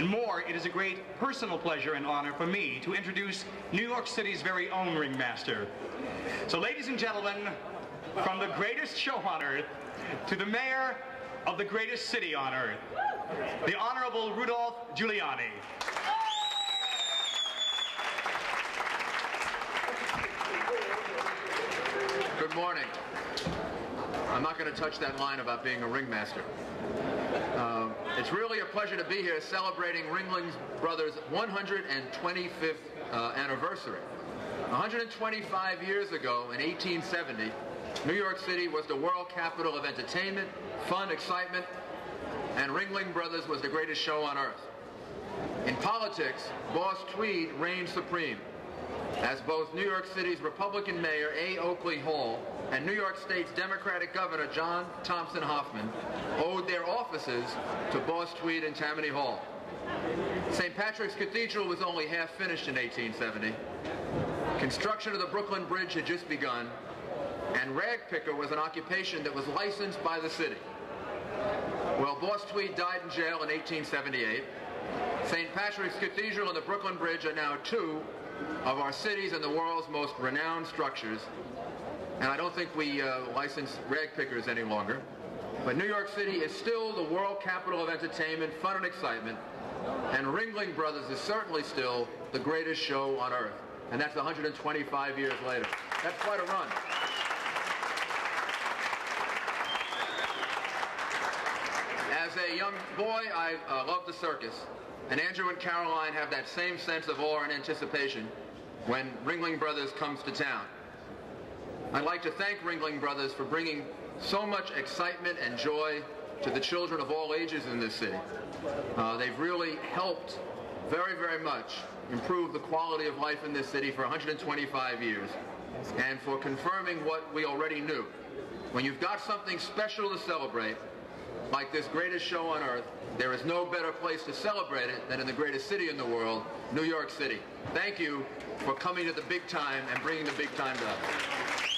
And more, it is a great personal pleasure and honor for me to introduce New York City's very own ringmaster. So ladies and gentlemen, from the greatest show on earth to the mayor of the greatest city on earth, the Honorable Rudolph Giuliani. Good morning. I'm not going to touch that line about being a ringmaster. It's really a pleasure to be here celebrating Ringling Brothers' 125th anniversary. 125 years ago, in 1870, New York City was the world capital of entertainment, fun, excitement, and Ringling Brothers was the greatest show on earth. In politics, Boss Tweed reigned supreme, as both New York City's Republican Mayor A. Oakley Hall and New York State's Democratic Governor John Thompson Hoffman owed their offices to Boss Tweed and Tammany Hall. St. Patrick's Cathedral was only half finished in 1870. Construction of the Brooklyn Bridge had just begun, and ragpicker was an occupation that was licensed by the city. Well, Boss Tweed died in jail in 1878. St. Patrick's Cathedral and the Brooklyn Bridge are now two of our cities and the world's most renowned structures. And I don't think we license rag pickers any longer. But New York City is still the world capital of entertainment, fun and excitement. And Ringling Brothers is certainly still the greatest show on earth. And that's 125 years later. That's quite a run. As a young boy, I loved the circus. And Andrew and Caroline have that same sense of awe and anticipation when Ringling Brothers comes to town. I'd like to thank Ringling Brothers for bringing so much excitement and joy to the children of all ages in this city. They've really helped very, very much improve the quality of life in this city for 125 years and for confirming what we already knew. When you've got something special to celebrate, like this greatest show on earth, there is no better place to celebrate it than in the greatest city in the world, New York City. Thank you for coming to the big time and bringing the big time to us.